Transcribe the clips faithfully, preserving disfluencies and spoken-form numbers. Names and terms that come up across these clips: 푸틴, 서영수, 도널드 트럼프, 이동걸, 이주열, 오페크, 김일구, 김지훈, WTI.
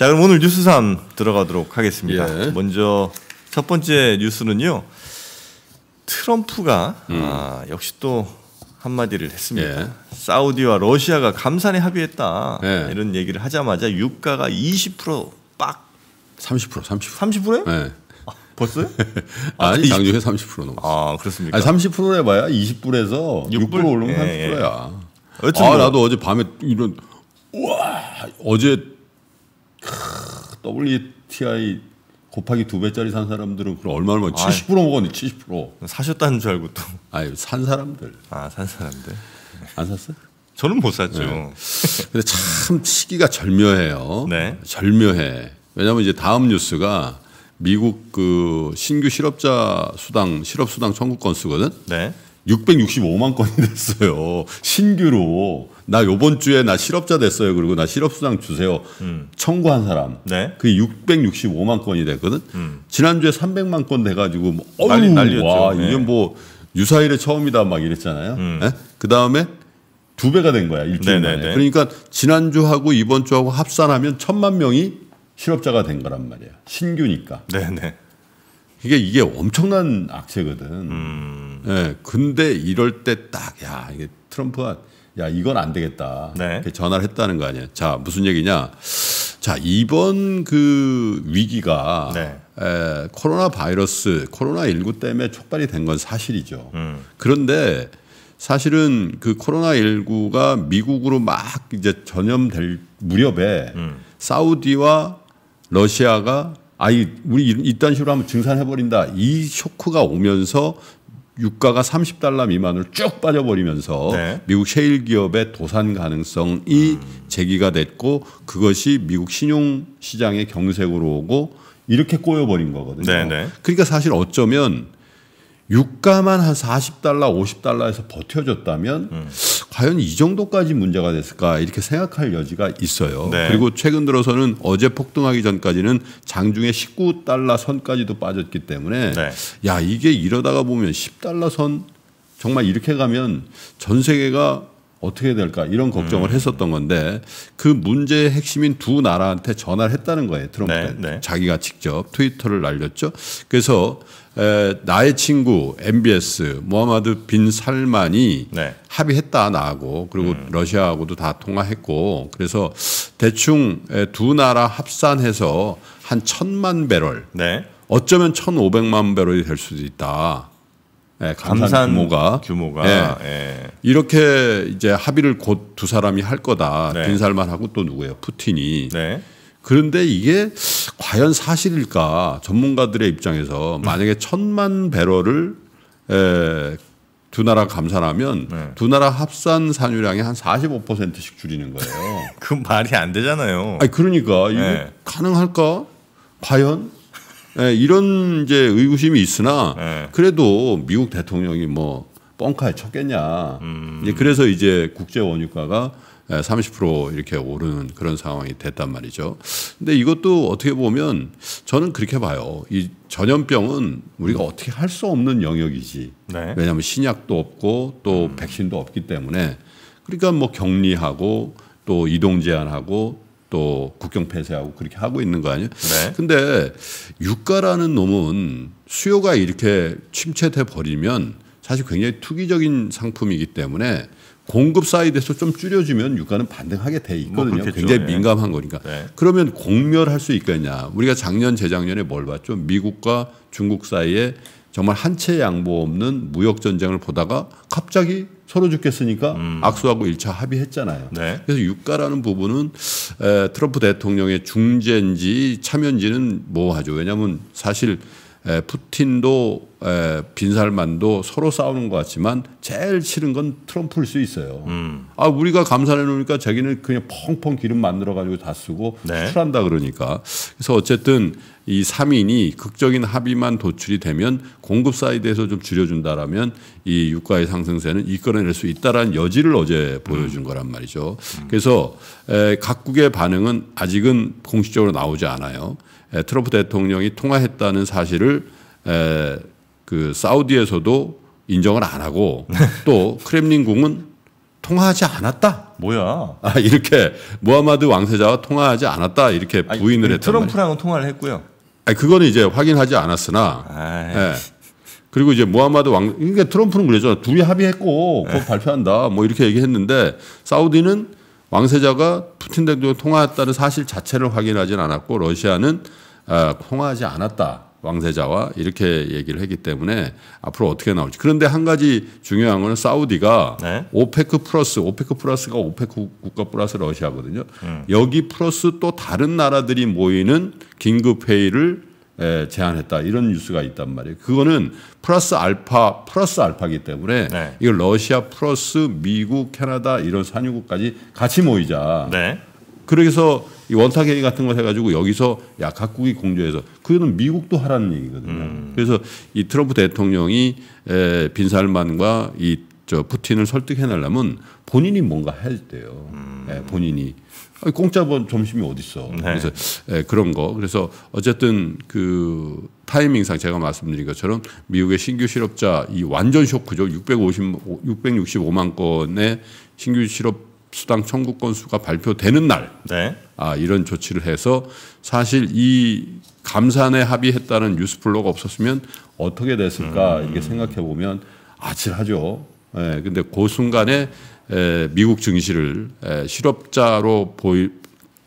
자, 그럼 오늘 뉴스삼 들어가도록 하겠습니다. 예. 먼저 첫 번째 뉴스는요. 트럼프가 음. 아, 역시 또 한마디를 했습니다. 예. 사우디와 러시아가 감산에 합의했다. 예. 이런 얘기를 하자마자 유가가 이십 퍼센트 빡. 삼십 퍼센트. 삼십 퍼센트. 삼십 퍼센트요? 네. 아, 벌써요? 아, 아니, 장중에 삼십 퍼센트 넘었어요. 아, 그렇습니까? 아니, 삼십 퍼센트 해봐야 이십 불에서 육 불, 육 불 오르면 예, 삼십 퍼센트야. 예. 아, 뭐. 나도 어제 밤에 이런 우와 어제 더블유 티 아이 곱하기 두 배짜리 산 사람들은 그럼 얼마 얼마 칠십 퍼센트 먹었니? 칠십 퍼센트 사셨다는 줄 알고 또. 아니 산 사람들. 아, 산 사람들. 안 샀어? 저는 못 샀죠. 네. 근데 참 시기가 절묘해요. 네. 절묘해. 왜냐하면 이제 다음 뉴스가 미국 그 신규 실업자 수당 실업 수당 청구 건수거든. 네. 육백육십오만 건이 됐어요. 신규로. 나 요번 주에 나 실업자 됐어요. 그리고 나 실업수당 주세요. 음. 청구한 사람. 네. 그게 육백육십오만 건이 됐거든. 음. 지난주에 삼백만 건 돼가지고 뭐 난리, 난리였죠. 와, 네. 이게 뭐 유사일에 처음이다 막 이랬잖아요. 음. 네? 그다음에 두 배가 된 거야. 일주일 만에. 그러니까 지난주하고 이번주하고 합산하면 천만 명이 실업자가 된 거란 말이야. 신규니까. 네네. 이게 이게 엄청난 악재거든. 음. 예, 근데 이럴 때 딱 야 이게 트럼프가 야 이건 안 되겠다. 네. 이렇게 전화를 했다는 거 아니야. 자 무슨 얘기냐. 자 이번 그 위기가 네. 에, 코로나 바이러스 코로나 십구 때문에 촉발이 된 건 사실이죠. 음. 그런데 사실은 그 코로나 십구가 미국으로 막 이제 전염될 무렵에 음. 사우디와 러시아가 아이 우리 이딴 식으로 한번 증산해 버린다. 이 쇼크가 오면서 유가가 삼십 달러 미만으로 쭉 빠져버리면서 네. 미국 셰일 기업의 도산 가능성이 음. 제기가 됐고 그것이 미국 신용 시장의 경색으로 오고 이렇게 꼬여 버린 거거든요. 네네. 그러니까 사실 어쩌면 유가만 한 사십 달러, 오십 달러에서 버텨줬다면 음. 과연 이 정도까지 문제가 됐을까 이렇게 생각할 여지가 있어요. 네. 그리고 최근 들어서는 어제 폭등하기 전까지는 장중에 십구 달러 선까지도 빠졌기 때문에 네. 야 이게 이러다가 보면 십 달러 선 정말 이렇게 가면 전 세계가 어떻게 될까 이런 걱정을 음. 했었던 건데 그 문제의 핵심인 두 나라한테 전화를 했다는 거예요. 트럼프가 네, 네. 자기가 직접 트위터를 날렸죠. 그래서 에, 나의 친구 엠비에스 모하마드 빈 살만이 네. 합의했다 나하고 그리고 음. 러시아하고도 다 통화했고 그래서 대충 에, 두 나라 합산해서 한 천만 배럴 네. 어쩌면 천오백만 배럴이 될 수도 있다. 네, 감산, 감산 규모가, 규모가. 네. 네. 이렇게 이제 합의를 곧 두 사람이 할 거다. 네. 빈살만하고 또 누구예요? 푸틴이. 네. 그런데 이게 과연 사실일까? 전문가들의 입장에서 음. 만약에 천만 배럴을 에, 두 나라 감산하면 네. 두 나라 합산 산유량이 한 사십오 퍼센트씩 줄이는 거예요. 그건 말이 안 되잖아요. 아니, 그러니까 이거 네. 가능할까? 과연? 네, 이런 이제 의구심이 있으나 네. 그래도 미국 대통령이 뭐 뻥카에 쳤겠냐. 음. 예, 그래서 이제 국제 원유가가 삼십 퍼센트 이렇게 오르는 그런 상황이 됐단 말이죠. 근데 이것도 어떻게 보면 저는 그렇게 봐요. 이 전염병은 우리가 어떻게 할 수 없는 영역이지. 네. 왜냐하면 신약도 없고 또 음. 백신도 없기 때문에 그러니까 뭐 격리하고 또 이동 제한하고 또 국경 폐쇄하고 그렇게 하고 있는 거 아니에요? 네. 근데 유가라는 놈은 수요가 이렇게 침체돼 버리면 사실 굉장히 투기적인 상품이기 때문에 공급 사이드에서 좀 줄여주면 유가는 반등하게 돼 있거든요. 뭐 굉장히 네. 민감한 거니까. 네. 그러면 공멸할 수 있겠냐. 우리가 작년 재작년에 뭘 봤죠? 미국과 중국 사이에 정말 한치 양보 없는 무역전쟁을 보다가 갑자기 서로 죽겠으니까 음. 악수하고 일차 합의했잖아요. 네. 그래서 유가라는 부분은 에, 트럼프 대통령의 중재인지 참여인지는 모호하죠. 왜냐하면 사실 에, 푸틴도 에, 빈살만도 서로 싸우는 것 같지만 제일 싫은 건 트럼프일 수 있어요. 음. 아 우리가 감산해 놓으니까 자기는 그냥 펑펑 기름 만들어 가지고 다 쓰고 네. 수출한다 그러니까. 그래서 어쨌든 이 삼 인이 극적인 합의만 도출이 되면 공급 사이드에서 좀 줄여준다라면 이 유가의 상승세는 이끌어낼 수 있다라는 여지를 어제 보여준 음. 거란 말이죠. 음. 그래서 에, 각국의 반응은 아직은 공식적으로 나오지 않아요. 에, 트럼프 대통령이 통화했다는 사실을 에, 그 사우디에서도 인정을 안 하고 또 크렘린궁은 통화하지 않았다. 뭐야? 아, 이렇게 무하마드 왕세자와 통화하지 않았다 이렇게 부인을 아니, 했단 트럼프랑은 말이에요. 통화를 했고요. 아, 그거는 이제 확인하지 않았으나. 예. 그리고 이제 무하마드 왕 그러니까 트럼프는 그랬잖아. 둘이 합의했고 곧 발표한다. 뭐 이렇게 얘기했는데 사우디는 왕세자가 푸틴 대통령과 통화했다는 사실 자체를 확인하진 않았고 러시아는 아, 통화하지 않았다. 왕세자와 이렇게 얘기를 했기 때문에 앞으로 어떻게 나올지. 그런데 한 가지 중요한 건 사우디가 네? 오페크 플러스, 오페크 플러스가 오페크 국가 플러스 러시아거든요. 음. 여기 플러스 또 다른 나라들이 모이는 긴급회의를 에, 제안했다. 이런 뉴스가 있단 말이에요. 그거는 플러스 알파, 플러스 알파이기 때문에 네. 이걸 러시아 플러스 미국, 캐나다 이런 산유국까지 같이 모이자. 네. 그래서 이 원탁회의 같은 걸 해가지고 여기서 야 각국이 공조해서 그거는 미국도 하라는 얘기거든요. 음. 그래서 이 트럼프 대통령이 에, 빈살만과 이 저 푸틴을 설득해내려면 본인이 뭔가 해야 돼요. 음. 예, 본인이 아니, 공짜 점심이 어디 있어? 네. 그래서 예, 그런 거. 그래서 어쨌든 그 타이밍상 제가 말씀드린 것처럼 미국의 신규 실업자 이 완전 쇼크죠. 육백오십, 육백육십오만 건의 신규 실업 수당 청구 건수가 발표되는 날, 네. 아 이런 조치를 해서 사실 이 감산에 합의했다는 뉴스플로가 없었으면 어떻게 됐을까 음. 이렇게 생각해 보면 아찔하죠. 예, 근데 그 순간에 에, 미국 증시를 에, 실업자로 보이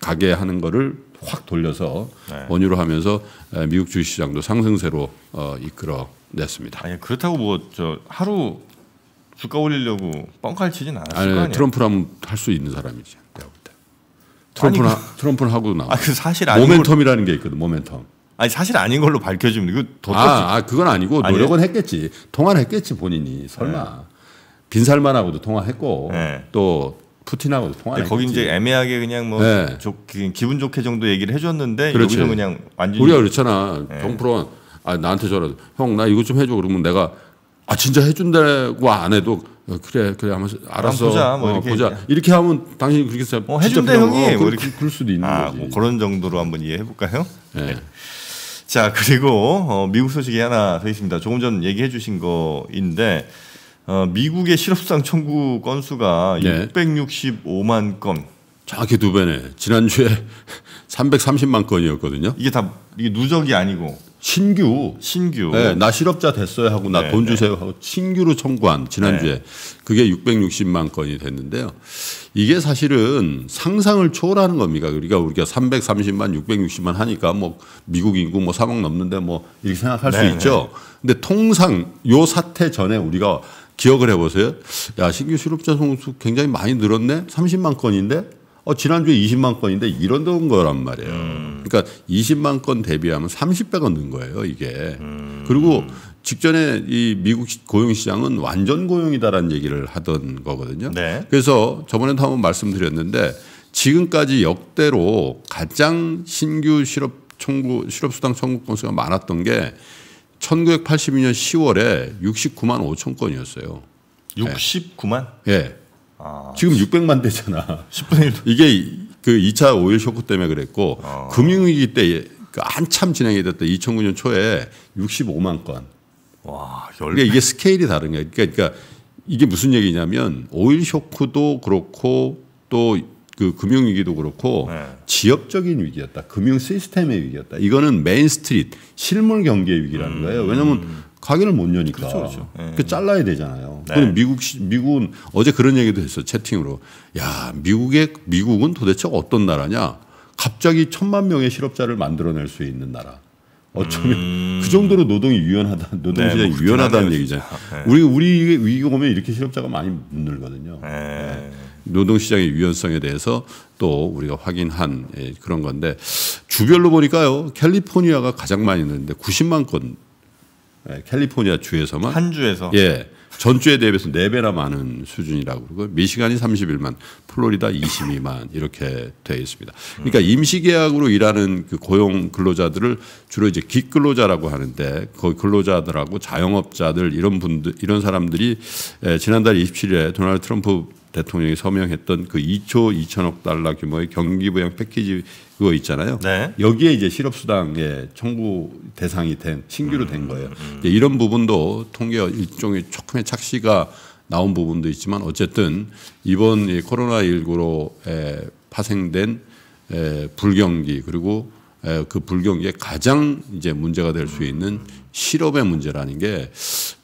가게 하는 거를 확 돌려서 네. 원유로 하면서 에, 미국 주식시장도 상승세로 어, 이끌어냈습니다. 아니, 그렇다고 뭐 저 하루 주가 올리려고 뻥칼 치진 않았을 아니, 거 아니에요. 트럼프라면 할 수 있는 사람이지. 내가 볼 때. 트럼프는 아니, 하, 트럼프는 하고 나와. 아, 그 사실 아닌 모멘텀이라는 게 있거든. 모멘텀. 아니 사실 아닌 걸로 밝혀주면 이거 더 아, 아, 그건 아니고 아니에요? 노력은 했겠지. 통화를 했겠지 본인이. 설마 네. 빈살만하고도 통화했고 네. 또 푸틴하고도 통화했지. 거기 이제 애매하게 그냥 뭐 네. 조, 기분 좋게 정도 얘기를 해줬는데 그렇지. 여기서 그냥 완전 우리가 그렇잖아. 네. 정프론 아, 나한테 저라도 형 나 이거 좀 해줘 그러면 내가 아 진짜 해준다고 안 해도 그래 그래 하면서 알아서 보자, 뭐 어, 이렇게, 보자. 이렇게 하면 당신이 그렇게 해서 어, 해준대 형이 어, 뭐 이렇게 그럴 수도 있는 아, 거지. 뭐 그런 정도로 한번 이해해 볼까요? 네. 네. 자 그리고 어, 미국 소식이 하나 더 있습니다. 조금 전 얘기해 주신 거인데 어, 미국의 실업수당 청구 건수가 네. 육백육십오만 건. 정확히 두 배네. 지난주에 삼백삼십만 건이었거든요. 이게 다 이게 누적이 아니고. 신규, 신규. 네, 나 실업자 됐어요 하고 나 돈 주세요 하고 신규로 청구한 지난주에 네. 그게 육백육십만 건이 됐는데요. 이게 사실은 상상을 초월하는 겁니다. 그러니까 우리가 삼백삼십만, 육백육십만 하니까 뭐 미국 인구 뭐 삼억 넘는데 뭐 이렇게 생각할 네, 수 네. 있죠. 근데 통상 요 사태 전에 우리가 기억을 해보세요. 야, 신규 실업자 수 굉장히 많이 늘었네. 삼십만 건인데. 어, 지난주에 이십만 건인데 이런 거란 말이에요. 음. 그러니까 이십만 건 대비하면 삼십 배가 는 거예요, 이게. 음. 그리고 직전에 이 미국 고용시장은 완전 고용이다라는 얘기를 하던 거거든요. 네. 그래서 저번에도 한번 말씀드렸는데 지금까지 역대로 가장 신규 실업 청구, 실업수당 청구 건수가 많았던 게 천구백팔십이년 시월에 육십구만 오천 건이었어요. 육십구만? 예. 네. 네. 아, 지금 육백만 대잖아. 십분의 일. 이게 그 이 차 오일 쇼크 때문에 그랬고 아. 금융위기 때 한참 진행이 됐다. 이천구년 초에 육십오만 건. 와, 그러니까 이게 스케일이 다른 거야. 그러니까, 그러니까 이게 무슨 얘기냐면 오일 쇼크도 그렇고 또 그 금융위기도 그렇고 네. 지역적인 위기였다. 금융 시스템의 위기였다. 이거는 메인스트리트 실물 경기의 위기라는 음. 거예요. 왜냐하면 가게를 못 여니까. 그렇죠, 그렇죠. 네. 그 잘라야 되잖아요. 네. 그럼 미국 미국은 어제 그런 얘기도 했어 채팅으로. 야 미국의 미국은 도대체 어떤 나라냐? 갑자기 천만 명의 실업자를 만들어낼 수 있는 나라. 어쩌면 음. 그 정도로 노동이 유연하다, 노동시장이 네, 뭐 유연하다는 얘기잖아요. 네. 우리 우리 위기 오면 이렇게 실업자가 많이 늘거든요. 네. 네. 노동시장의 유연성에 대해서 또 우리가 확인한 그런 건데 주별로 보니까요 캘리포니아가 가장 많이 늘는데 구십만 건. 네, 캘리포니아 주에서만 한 주에서 예 전주에 대비해서 네 배나 많은 수준이라고 그러고 미시간이 삼십일만, 플로리다 이십이만 이렇게 되어 있습니다. 그러니까 임시계약으로 일하는 그 고용 근로자들을 주로 이제 기근로자라고 하는데 그 근로자들하고 자영업자들 이런 분들 이런 사람들이 예, 지난달 이십칠일에 도널드 트럼프 대통령이 서명했던 그 이조 이천억 달러 규모의 경기부양 패키지 그거 있잖아요. 네. 여기에 이제 실업수당의 청구 대상이 된 신규로 된 거예요. 음, 음. 이런 부분도 통계 일종의 조금의 착시가 나온 부분도 있지만 어쨌든 이번 코로나십구로 파생된 불경기 그리고 그 불경기에 가장 이제 문제가 될 수 있는 실업의 문제라는 게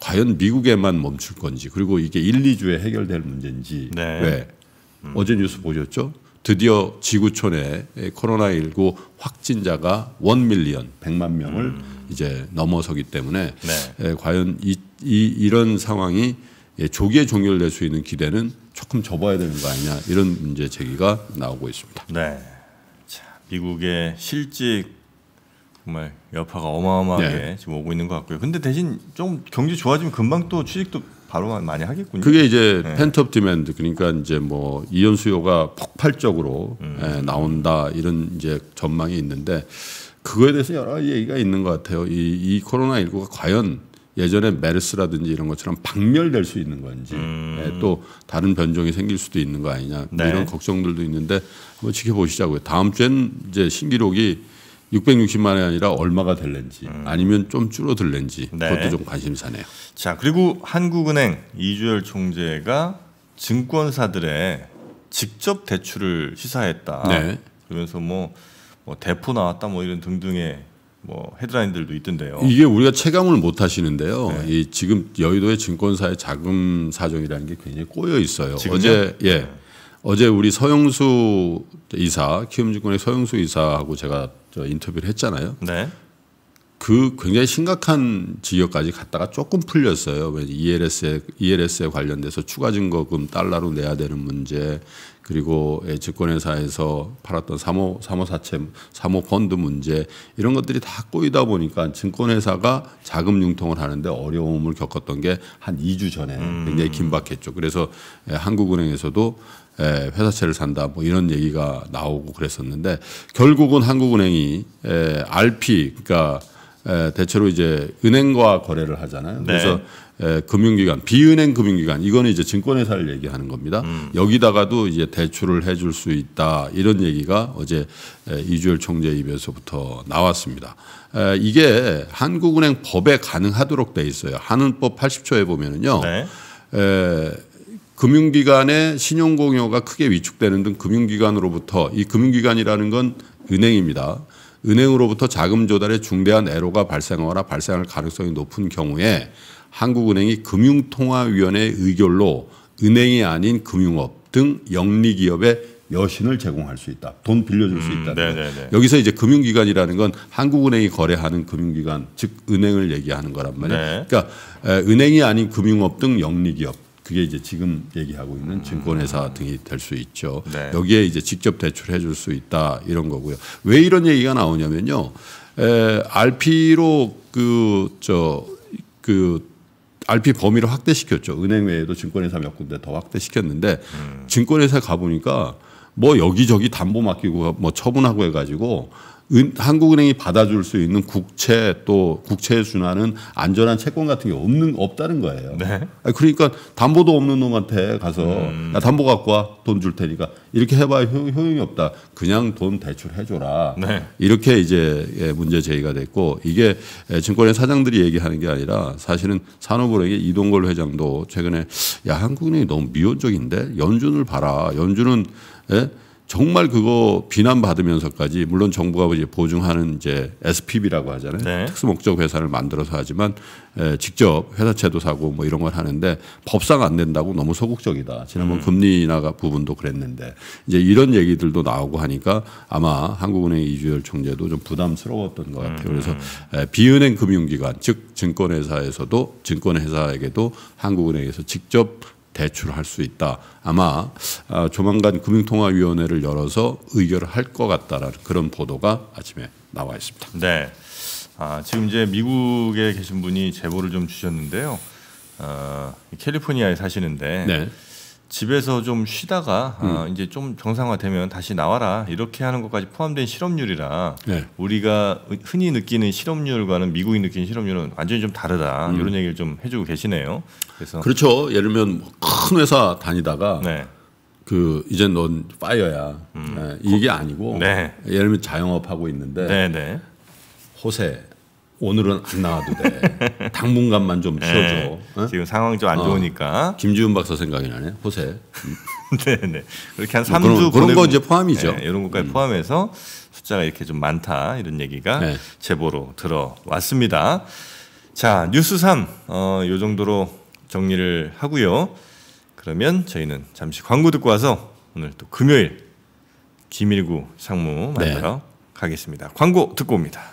과연 미국에만 멈출 건지 그리고 이게 일, 이주에 해결될 문제인지. 네. 왜? 음. 어제 뉴스 보셨죠? 드디어 지구촌에 코로나십구 확진자가 일 밀리언, 백만 명을 음. 이제 넘어서기 때문에 네. 과연 이, 이, 이런 상황이 조기에 종결될 수 있는 기대는 조금 접어야 되는 거 아니냐 이런 문제 제기가 나오고 있습니다. 네. 자, 미국의 실직 정말 여파가 어마어마하게 네. 지금 오고 있는 것 같고요. 근데 대신 좀 경제 좋아지면 금방 또 취직도 바로 많이 하겠군요. 그게 이제 네. 펜트업 디맨드 그러니까 이제 뭐 이연 수요가 폭발적으로 음. 예, 나온다 이런 이제 전망이 있는데 그거에 대해서 여러 가지 얘기가 있는 것 같아요. 이, 이 코로나십구가 과연 예전에 메르스라든지 이런 것처럼 박멸될 수 있는 건지 음. 예, 또 다른 변종이 생길 수도 있는 거 아니냐 네. 이런 걱정들도 있는데 한번 지켜보시자고요. 다음 주엔 이제 신기록이 육백육십만이 아니라 얼마가 될는지 음. 아니면 좀 줄어들는지 네. 그것도 좀 관심사네요. 자 그리고 한국은행 이주열 총재가 증권사들의 직접 대출을 시사했다. 네. 그러면서 뭐, 뭐 대포 나왔다 뭐 이런 등등의 뭐 헤드라인들도 있던데요. 이게 우리가 체감을 못 하시는데요. 네. 이 지금 여의도의 증권사의 자금 사정이라는 게 굉장히 꼬여 있어요. 지금요? 어제 예. 네. 어제 우리 서영수 이사, 키움증권의 서영수 이사하고 제가 저 인터뷰를 했잖아요. 네. 그 굉장히 심각한 지역까지 갔다가 조금 풀렸어요. 이엘에스에, 이엘에스에 관련돼서 추가 증거금 달러로 내야 되는 문제 그리고 증권회사에서 팔았던 사모, 사모사채, 사모펀드 문제 이런 것들이 다 꼬이다 보니까 증권회사가 자금 융통을 하는데 어려움을 겪었던 게 한 이 주 전에 굉장히 긴박했죠. 그래서 한국은행에서도 회사채를 산다 뭐 이런 얘기가 나오고 그랬었는데 결국은 한국은행이 알피 그러니까 대체로 이제 은행과 거래를 하잖아요. 그래서 네. 금융기관 비은행 금융기관 이거는 이제 증권회사를 얘기하는 겁니다. 음. 여기다가도 이제 대출을 해줄 수 있다 이런 얘기가 어제 이주열 총재 입에서부터 나왔습니다. 이게 한국은행 법에 가능하도록 돼 있어요. 한은법 팔십 조에 보면은요. 네. 에, 금융기관의 신용공여가 크게 위축되는 등 금융기관으로부터 이 금융기관이라는 건 은행입니다. 은행으로부터 자금 조달에 중대한 애로가 발생하거나 발생할 가능성이 높은 경우에 한국은행이 금융통화위원회의 의결로 은행이 아닌 금융업 등 영리기업에 여신을 제공할 수 있다. 돈 빌려줄 수 있다. 음, 여기서 이제 금융기관이라는 건 한국은행이 거래하는 금융기관 즉 은행을 얘기하는 거란 말이에요. 네. 그러니까 은행이 아닌 금융업 등 영리기업. 그게 이제 지금 얘기하고 있는 음. 증권회사 등이 될 수 있죠. 네. 여기에 이제 직접 대출해 줄 수 있다 이런 거고요. 왜 이런 얘기가 나오냐면요. 에, 알피로 그 저 그 알피 범위를 확대시켰죠. 은행 외에도 증권회사 몇 군데 더 확대시켰는데 음. 증권회사 가보니까 뭐 여기저기 담보 맡기고 뭐 처분하고 해가지고 은, 한국은행이 받아줄 수 있는 국채 또 국채에 준하는 안전한 채권 같은 게 없는 없다는 거예요. 네. 아니, 그러니까 담보도 없는 놈한테 가서 음. 야, 담보 갖고 와 돈 줄 테니까 이렇게 해봐야 효, 효용이 없다. 그냥 돈 대출해줘라. 네. 이렇게 이제 문제 제기가 됐고 이게 증권의 사장들이 얘기하는 게 아니라 사실은 산업은행의 이동걸 회장도 최근에 야 한국은행이 너무 미온적인데 연준을 봐라. 연준은 예? 정말 그거 비난받으면서까지 물론 정부가 이제 보증하는 이제 에스피비라고 하잖아요. 네. 특수목적 회사를 만들어서 하지만 에, 직접 회사채도 사고 뭐 이런 걸 하는데 법상 안 된다고 너무 소극적이다. 지난번 음. 금리 인하 부분도 그랬는데 이제 이런 얘기들도 나오고 하니까 아마 한국은행 이주열 총재도 좀 부담스러웠던 것 같아요. 그래서 에, 비은행 금융기관 즉 증권회사에서도 증권회사에게도 한국은행에서 직접 대출할 수 있다. 아마 조만간 금융통화위원회를 열어서 의결을 할 것 같다라는 그런 보도가 아침에 나와 있습니다. 네. 아, 지금 이제 미국에 계신 분이 제보를 좀 주셨는데요. 어, 캘리포니아에 사시는데 네. 집에서 좀 쉬다가 음. 아, 이제 좀 정상화되면 다시 나와라 이렇게 하는 것까지 포함된 실업률이라 네. 우리가 흔히 느끼는 실업률과는 미국이 느끼는 실업률은 완전히 좀 다르다 음. 이런 얘기를 좀 해주고 계시네요. 그래서 그렇죠. 예를 들면 큰 회사 다니다가 네. 그 이제 넌 파이어야 음. 네, 이게 아니고 네. 예를 들면 자영업 하고 있는데 네, 네. 호세 오늘은 안 나와도 돼. 당분간만 좀 쉬어줘. 네. 어? 지금 상황이 좀 안 좋으니까. 어. 김지훈 박사 생각이 나네. 호세. 네네. 그렇게 한 삼 주 뭐 그런, 그런 거 이제 포함이죠. 네, 이런 것까지 음. 포함해서 숫자가 이렇게 좀 많다 이런 얘기가 네. 제보로 들어왔습니다. 자, 뉴스 삼 어, 요 정도로 정리를 하고요. 그러면 저희는 잠시 광고 듣고 와서 오늘 또 금요일 김일구 상무 만나러 네. 가겠습니다. 광고 듣고 옵니다.